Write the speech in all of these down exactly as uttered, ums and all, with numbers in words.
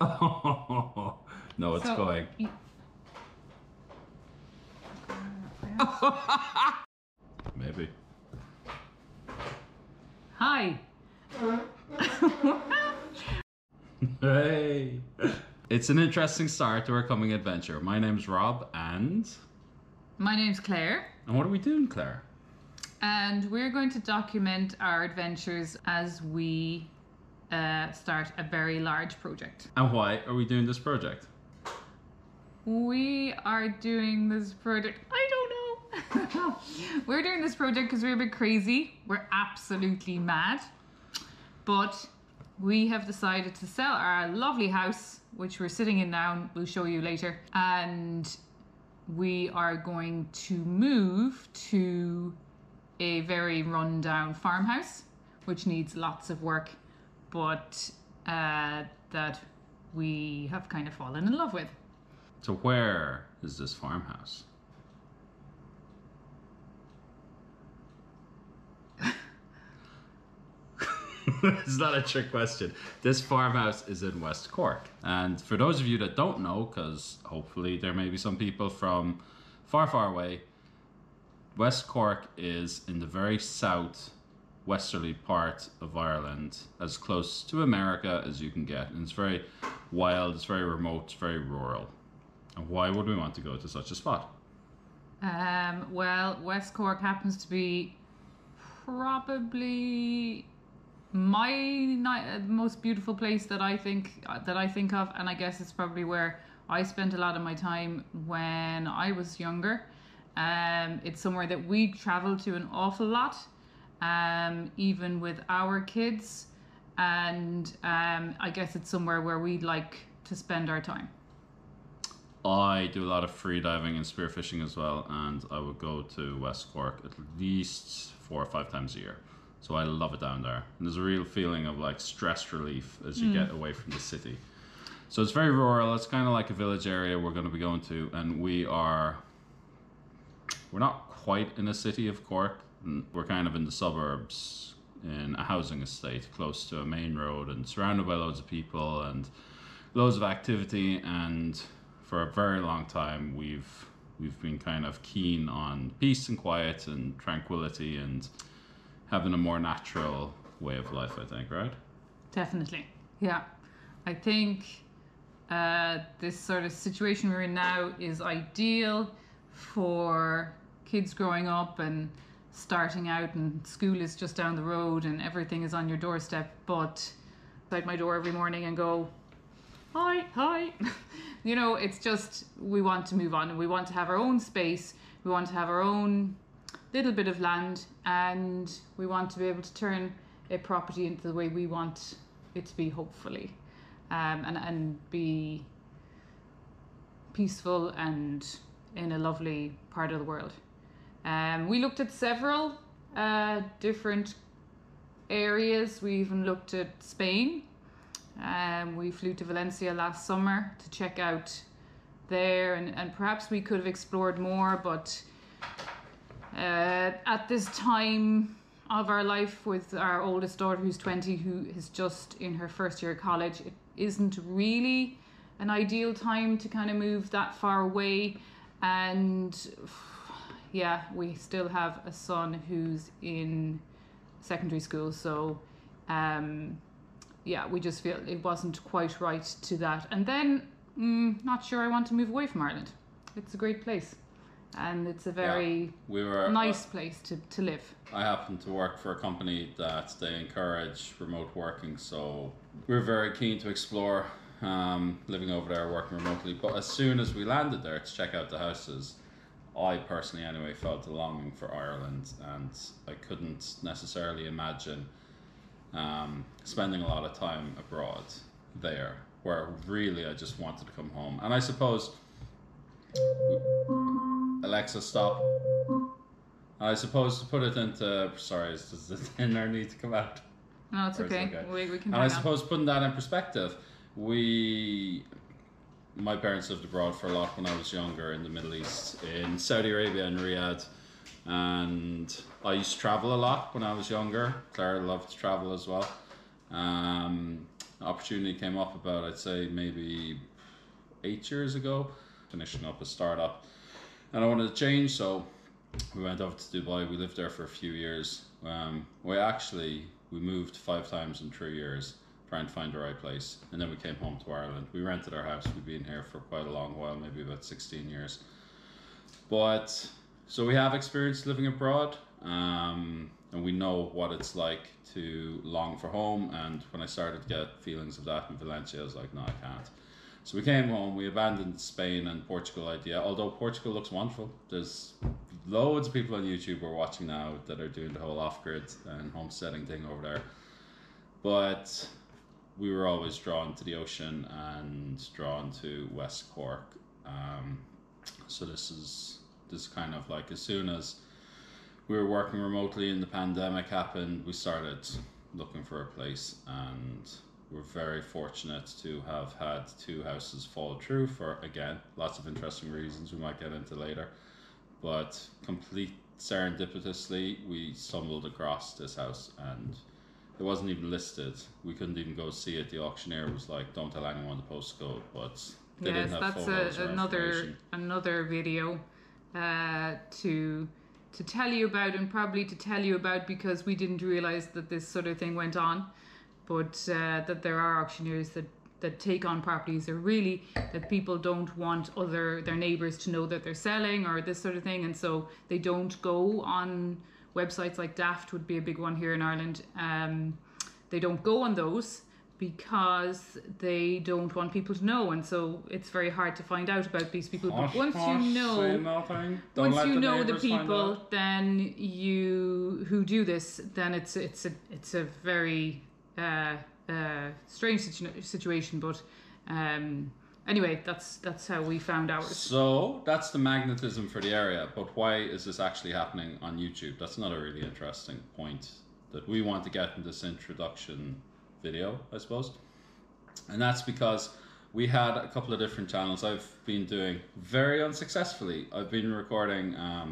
Oh, no, it's so, going. You... Maybe. Hi. Hey. It's an interesting start to our coming adventure. My name's Rob and... My name's Claire. And what are we doing, Claire? And we're going to document our adventures as we uh, start a very large project. And why are we doing this project? We are doing this project... I don't know. We're doing this project because we're a bit crazy. We're absolutely mad. But we have decided to sell our lovely house, which we're sitting in now. We'll show you later. And we are going to move to a very run-down farmhouse, which needs lots of work, but uh, that we have kind of fallen in love with. So where is this farmhouse? It's not a trick question. This farmhouse is in West Cork. And for those of you that don't know, because hopefully there may be some people from far, far away, West Cork is in the very south westerly part of Ireland, as close to America as you can get. And it's very wild, it's very remote, it's very rural. And why would we want to go to such a spot? Um, well, West Cork happens to be probably... my uh, most beautiful place that I think uh, that I think of, and I guess it's probably where I spent a lot of my time when I was younger. Um, it's somewhere that we travel to an awful lot, um, even with our kids, and um, I guess it's somewhere where we'd like to spend our time. I do a lot of free diving and spearfishing as well, and I would go to West Cork at least four or five times a year. So I love it down there. And there's a real feeling of like stress relief as you mm. get away from the city. So it's very rural. It's kind of like a village area we're going to be going to. And we are, we're not quite in the city of Cork. We're kind of in the suburbs in a housing estate close to a main road and surrounded by loads of people and loads of activity. And for a very long time, we've, we've been kind of keen on peace and quiet and tranquility and having a more natural way of life, I think, right? Definitely, yeah. I think uh, this sort of situation we're in now is ideal for kids growing up and starting out, and school is just down the road and everything is on your doorstep, but outside my door every morning and go, hi, hi. You know, it's just, we want to move on and we want to have our own space. We want to have our own little bit of land, and we want to be able to turn a property into the way we want it to be, hopefully, um, and, and be peaceful and in a lovely part of the world. Um, we looked at several uh, different areas. We even looked at Spain. Um, we flew to Valencia last summer to check out there, and, and perhaps we could have explored more, but Uh, at this time of our life with our oldest daughter, who's twenty, who is just in her first year of college, it isn't really an ideal time to kind of move that far away. And yeah, we still have a son who's in secondary school. So um, yeah, we just feel it wasn't quite right to that. And then mm, not sure I want to move away from Ireland. It's a great place. And it's a very yeah, we were, nice uh, place to, to live. I happen to work for a company that they encourage remote working, so we were very keen to explore um, living over there, working remotely. But as soon as we landed there to check out the houses, I personally anyway felt a longing for Ireland, and I couldn't necessarily imagine um, spending a lot of time abroad there, where really I just wanted to come home. And I suppose... We, Alexa, stop. I suppose to put it into... Sorry, does the dinner need to come out? No, it's okay. It okay? We, we can. And I suppose on. Putting that in perspective, we... My parents lived abroad for a lot when I was younger in the Middle East, in Saudi Arabia and Riyadh. And I used to travel a lot when I was younger. Claire loved to travel as well. Um, opportunity came up about, I'd say, maybe eight years ago, finishing up a startup, and I wanted to change, so we went over to Dubai. We lived there for a few years. Um, we actually, we moved five times in three years trying to find the right place, and then we came home to Ireland. We rented our house. We've been here for quite a long while, maybe about sixteen years. But, so we have experience living abroad, um, and we know what it's like to long for home, and when I started to get feelings of that in Valencia, I was like, no, I can't. So we came home, we abandoned Spain and Portugal idea, although Portugal looks wonderful. There's loads of people on YouTube we're watching now that are doing the whole off-grid and homesteading thing over there. But we were always drawn to the ocean and drawn to West Cork. Um, so this is this kind of like, as soon as we were working remotely and the pandemic happened, we started looking for a place, and we're very fortunate to have had two houses fall through for, again, lots of interesting reasons we might get into later. But complete serendipitously, we stumbled across this house, and it wasn't even listed. We couldn't even go see it. The auctioneer was like, don't tell anyone the postcode, but they yes, didn't have that's a, another another video uh, to to tell you about, and probably to tell you about because we didn't realize that this sort of thing went on. But uh, that there are auctioneers that, that take on properties, or really that people don't want other their neighbours to know that they're selling or this sort of thing. And so they don't go on websites like Daft, would be a big one here in Ireland. Um, they don't go on those because they don't want people to know. And so it's very hard to find out about these people. Hush, but once hush, you know, once you the know the people, then you who do this, then it's it's a it's a very Uh, uh, strange situ situation, but um, anyway, that's that's how we found ours. So that's the magnetism for the area. But why is this actually happening on YouTube? That's another really interesting point that we want to get in this introduction video, I suppose. And that's because we had a couple of different channels I've been doing very unsuccessfully. I've been recording. Um,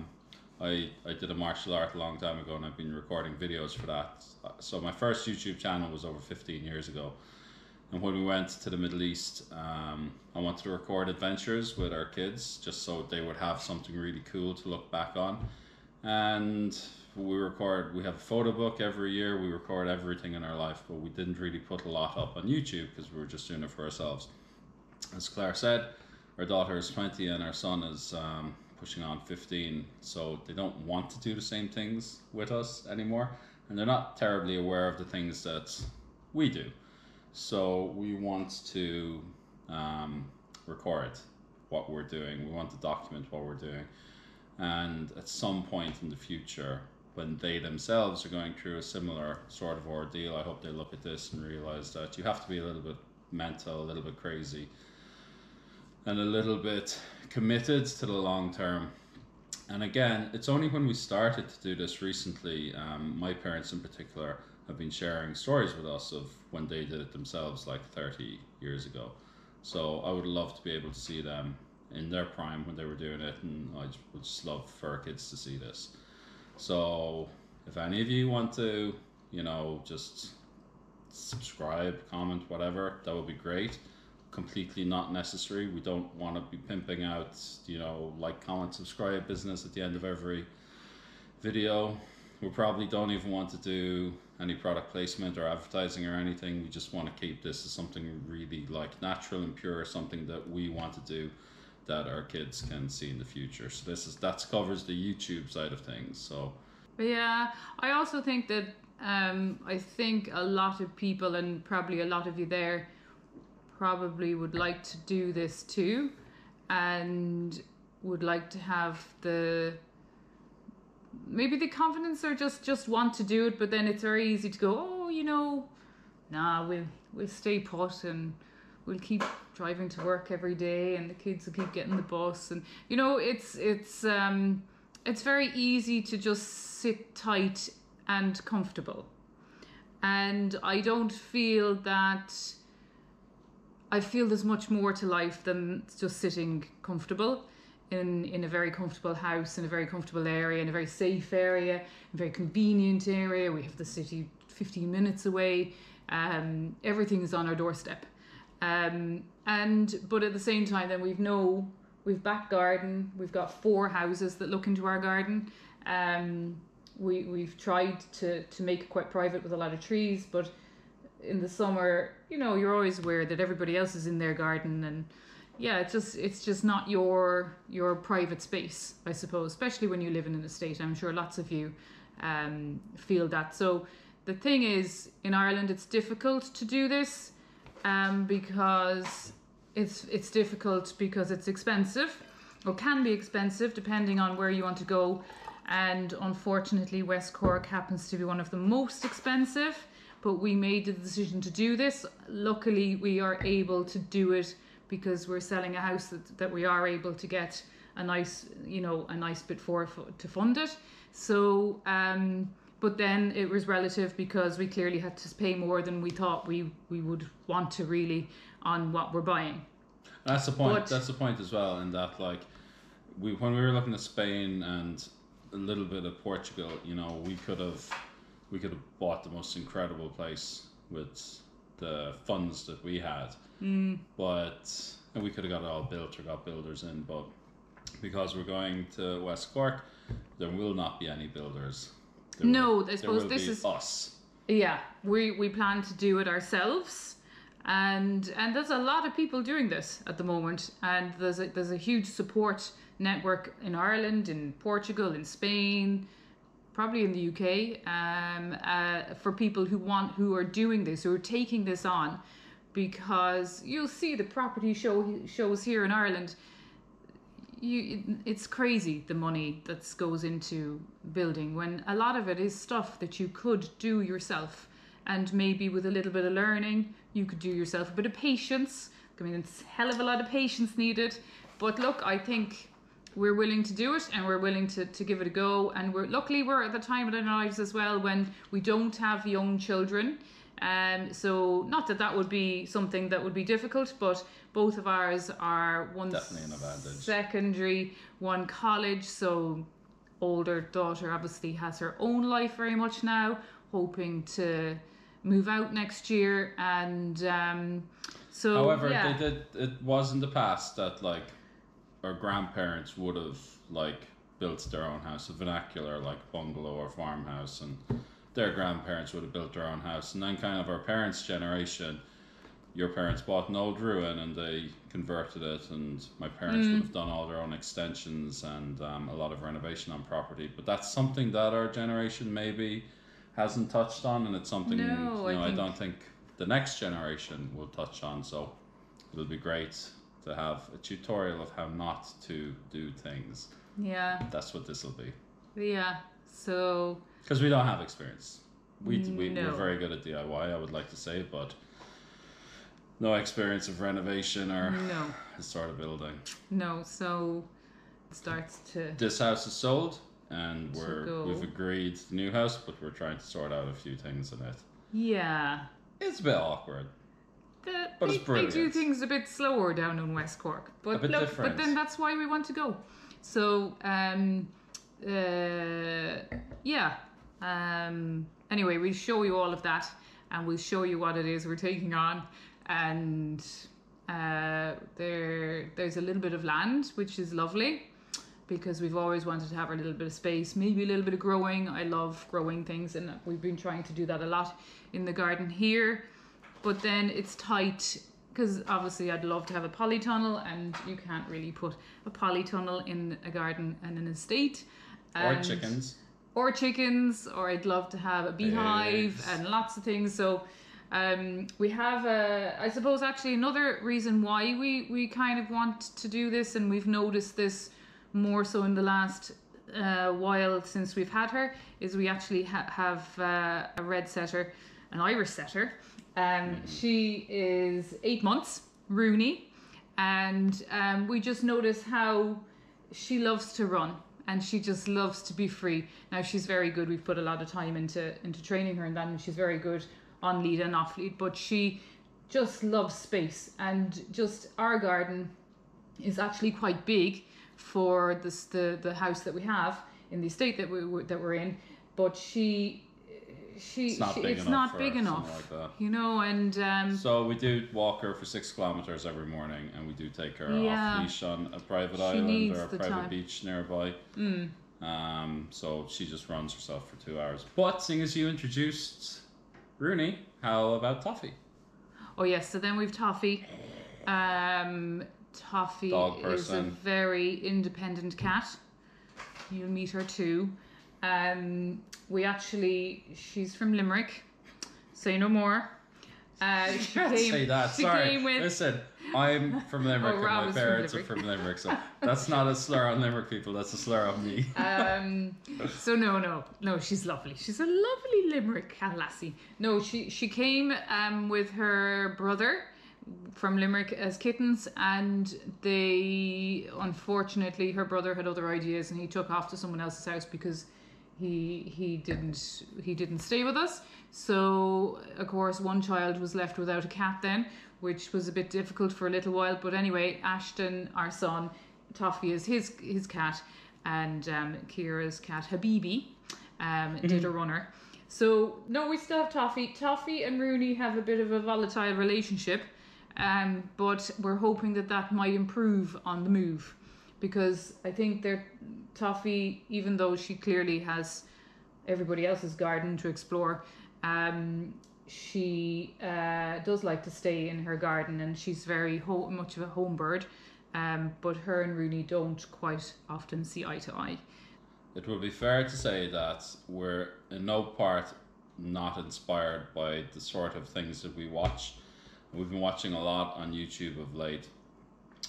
I, I did a martial art a long time ago, and I've been recording videos for that. So my first YouTube channel was over fifteen years ago. And when we went to the Middle East, um, I wanted to record adventures with our kids just so they would have something really cool to look back on. And we record, we have a photo book every year. We record everything in our life, but we didn't really put a lot up on YouTube because we were just doing it for ourselves. As Claire said, our daughter is twenty and our son is um, pushing on fifteen, so they don't want to do the same things with us anymore, and they're not terribly aware of the things that we do. So we want to um, record what we're doing. We want to document what we're doing, and at some point in the future, when they themselves are going through a similar sort of ordeal, I hope they look at this and realize that you have to be a little bit mental, a little bit crazy, and a little bit committed to the long term. And again, it's only when we started to do this recently, um, my parents in particular have been sharing stories with us of when they did it themselves like thirty years ago. So I would love to be able to see them in their prime when they were doing it, and I would just love for our kids to see this. So if any of you want to, you know, just subscribe, comment, whatever, that would be great. Completely not necessary. We don't want to be pimping out, you know, like, comment, subscribe business at the end of every video. We probably don't even want to do any product placement or advertising or anything. We just want to keep this as something really like natural and pure, something that we want to do that our kids can see in the future. So this is, that covers the YouTube side of things. So yeah, I also think that um I think a lot of people, and probably a lot of you there, probably would like to do this too, and would like to have the maybe the confidence, or just just want to do it. But then it's very easy to go, oh, you know, nah, we'll we'll stay put, and we'll keep driving to work every day, and the kids will keep getting the bus, and you know, it's it's um it's very easy to just sit tight and comfortable. And I don't feel that. I feel there's much more to life than just sitting comfortable in, in a very comfortable house, in a very comfortable area, in a very safe area, a very convenient area. We have the city fifteen minutes away. Um, everything's on our doorstep. Um, and but at the same time, then we've no, we've back garden. We've got four houses that look into our garden. Um, we we've tried to to make it quite private with a lot of trees, but in the summer, you know, you're always aware that everybody else is in their garden, and yeah, it's just it's just not your your private space, I suppose, especially when you live in an estate. I'm sure lots of you um, feel that. So the thing is, in Ireland, it's difficult to do this um, because it's it's difficult because it's expensive, or can be expensive, depending on where you want to go. And unfortunately, West Cork happens to be one of the most expensive. But we made the decision to do this. Luckily, we are able to do it because we're selling a house that, that we are able to get a nice, you know, a nice bit for to fund it. So, um, but then it was relative because we clearly had to pay more than we thought we, we would want to really on what we're buying. That's the point. But, that's the point as well. In that, like, we when we were looking at Spain and a little bit of Portugal, you know, we could have. We could have bought the most incredible place with the funds that we had, mm. but and we could have got it all built or got builders in. But because we're going to West Cork, there will not be any builders. There no, will, I suppose this is us. Yeah, we we plan to do it ourselves, and and there's a lot of people doing this at the moment, and there's a, there's a huge support network in Ireland, in Portugal, in Spain. Probably in the U K, um, uh, for people who want, who are doing this, who are taking this on, because you'll see the property show shows here in Ireland. You, it, it's crazy the money that goes into building when a lot of it is stuff that you could do yourself, and maybe with a little bit of learning, you could do yourself. A bit of patience. I mean, it's a hell of a lot of patience needed. But look, I think. We're willing to do it, and we're willing to, to give it a go. And we're luckily we're at the time in our lives as well when we don't have young children. Um, so not that that would be something that would be difficult, but both of ours are one secondary, one college. So older daughter obviously has her own life very much now, hoping to move out next year. And um, so, however, yeah. they did, it was in the past that like. Our grandparents would have like built their own house, a vernacular like bungalow or farmhouse, and their grandparents would have built their own house. And then kind of our parents' generation, your parents bought an old ruin and they converted it, and my parents mm. would have done all their own extensions and um, a lot of renovation on property. But that's something that our generation maybe hasn't touched on, and it's something no, you know, I, think... I don't think the next generation will touch on. So it'll be great to have a tutorial of how not to do things. Yeah. That's what this will be. Yeah. So. Because we don't have experience. We, we, no. We're very good at D I Y, I would like to say, but no experience of renovation or no. this sort of building. No. So it starts to. This house is sold and we're, go. we've agreed the new house, but we're trying to sort out a few things in it. Yeah. It's a bit awkward. The, but they, it's brilliant. They do things a bit slower down in West Cork, but look, different. But then that's why we want to go. So, um, uh, yeah. Um, anyway, we'll show you all of that, and we'll show you what it is we're taking on. And uh, there, there's a little bit of land, which is lovely, because we've always wanted to have a little bit of space, maybe a little bit of growing. I love growing things, and we've been trying to do that a lot in the garden here. But then it's tight because obviously I'd love to have a polytunnel, and you can't really put a polytunnel in a garden and an estate. And, or chickens. Or chickens, or I'd love to have a beehive yes. and lots of things. So um, we have, a, I suppose, actually another reason why we, we kind of want to do this, and we've noticed this more so in the last uh, while since we've had her, is we actually ha have uh, a red setter, an Irish setter. Um, she is eight months, Rooney, and um, we just notice how she loves to run, and she just loves to be free. Now she's very good. We've put a lot of time into into training her in that, and she's very good on lead and off lead. But she just loves space, and just our garden is actually quite big for this the the house that we have in the estate that we that we're in. But she. she, it's not she, big it's enough, not big enough like that. You know, and um, so we do walk her for six kilometers every morning, and we do take her yeah, off leash on a private island or a private time. beach nearby. Mm. Um, so she just runs herself for two hours. But seeing as you introduced Rooney, how about Toffee? Oh yes, so then we've Toffee. Um, Toffee is a very independent cat. You'll meet her too. Um, we actually, she's from Limerick. Say no more. Uh, she can't came, say that. She Sorry. Came with... Listen, I'm from Limerick oh, and Rob my parents from are from Limerick, so that's not a slur on Limerick people. That's a slur on me. um, so no, no, no. She's lovely. She's a lovely Limerick lassie. No, she she came um with her brother from Limerick as kittens, and they unfortunately her brother had other ideas, and he took off to someone else's house because he he didn't he didn't stay with us. So of course one child was left without a cat then, which was a bit difficult for a little while. But anyway, Ashton, our son, Toffee is his his cat, and um, Kira's cat Habibi um, mm-hmm. did a runner. So no, we still have Toffee. Toffee and Rooney have a bit of a volatile relationship. Um, but we're hoping that that might improve on the move, because I think they're Toffee, even though she clearly has everybody else's garden to explore, um, she uh, does like to stay in her garden, and she's very ho much of a home bird, um, but her and Rooney don't quite often see eye to eye. It would be fair to say that we're in no part not inspired by the sort of things that we watch. We've been watching a lot on YouTube of late.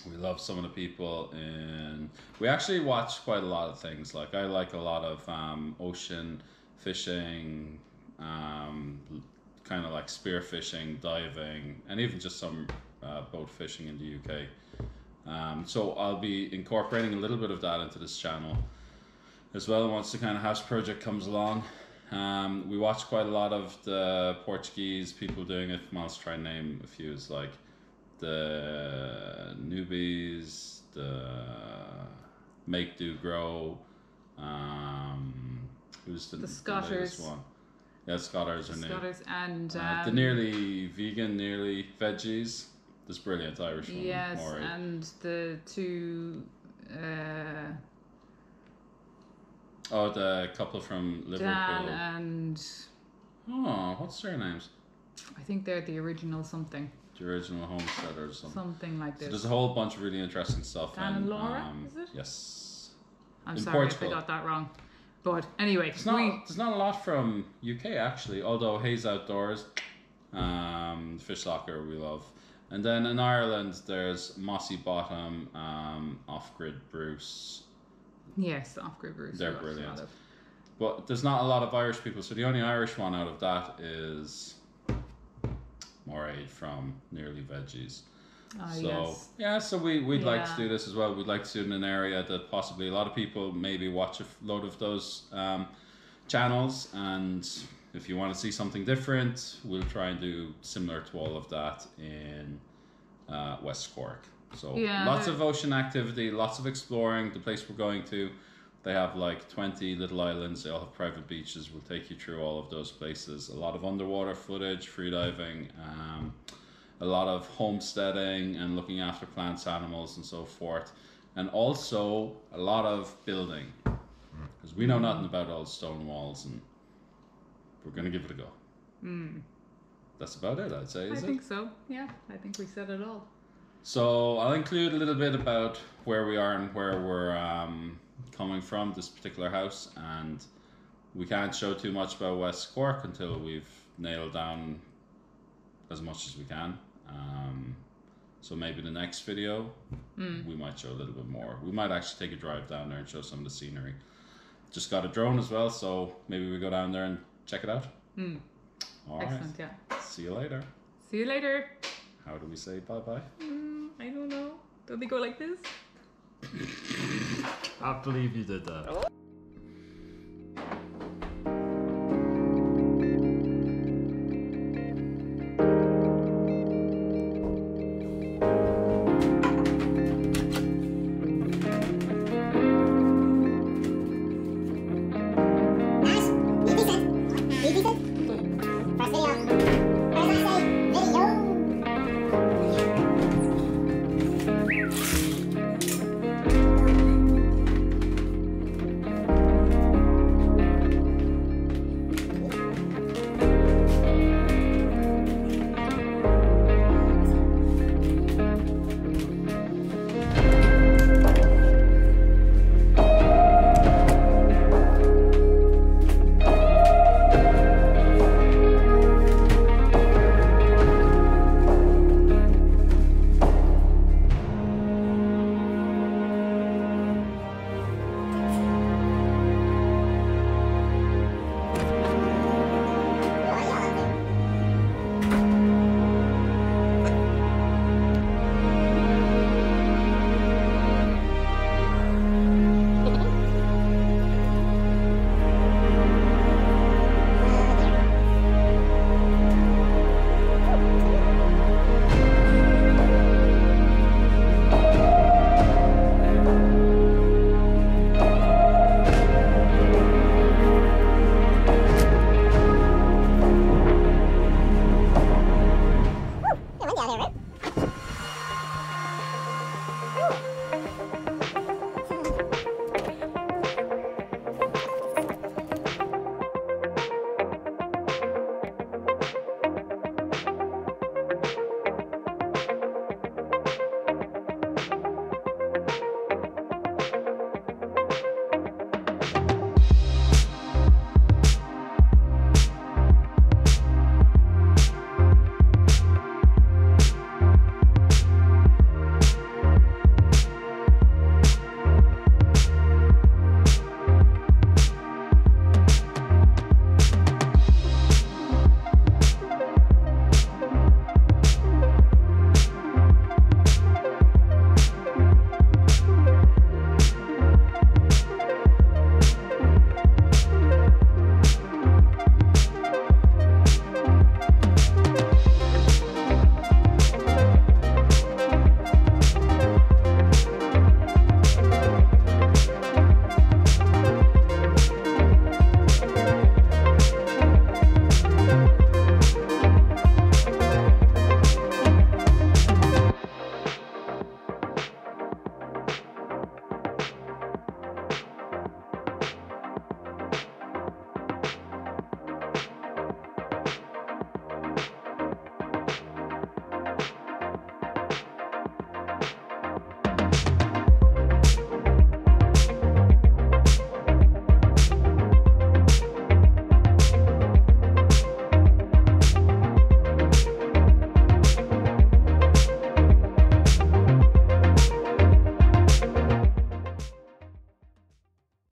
We love some of the people, and we actually watch quite a lot of things. Like I like a lot of um, ocean fishing, um, kind of like spear fishing, diving, and even just some uh, boat fishing in the U K. Um, so I'll be incorporating a little bit of that into this channel as well once the kind of house project comes along. Um, we watch quite a lot of the Portuguese people doing it. I'll try and name a few. It's like the Newbies, the Make Do Grow. Um, who's the, the Scotters the one? Yeah, Scotters are new. Scotters and um, uh, the Nearly Vegan, Nearly Veggies. This brilliant Irish woman. Yes, Maury. And the two. Uh, Oh, the couple from Liverpool. Dan and... Oh, what's their names? I think they're the original something. The original homesteaders or something. Something like this. So there's a whole bunch of really interesting stuff. Dan in, and Laura, um, is it? Yes. I'm in sorry Portugal. If I got that wrong. But anyway. It's not, we... There's not a lot from U K, actually. Although Hayes Outdoors, um, Fish Locker, we love. And then in Ireland, there's Mossy Bottom, um, Off Grid Bruce... Yes, the Off Grid Bruce. They're brilliant. But there's not a lot of Irish people, so the only Irish one out of that is Moraid from Nearly Veggies. Oh, so, yes. Yeah, so we, we'd yeah. like to do this as well. We'd like to do it in an area that possibly a lot of people maybe watch a load of those um, channels. And if you want to see something different, we'll try and do similar to all of that in uh, West Cork. So yeah, lots of ocean activity, lots of exploring. The place we're going to, they have like twenty little islands. They all have private beaches. We'll take you through all of those places. A lot of underwater footage, free diving, um, a lot of homesteading and looking after plants, animals and so forth. And also a lot of building, because we know nothing about old stone walls, and we're going to give it a go. Mm. That's about it, I'd say. Is I think it? so. Yeah, I think we said it all. So I'll include a little bit about where we are and where we're um, coming from, this particular house. And we can't show too much about West Cork until we've nailed down as much as we can. Um, so maybe the next video, mm. we might show a little bit more. We might actually take a drive down there and show some of the scenery. Just got a drone as well, so maybe we go down there and check it out. Mm. All Excellent, right. yeah. See you later. See you later. How do we say bye-bye? Mm, I don't know. Don't they go like this? I can't believe you did that.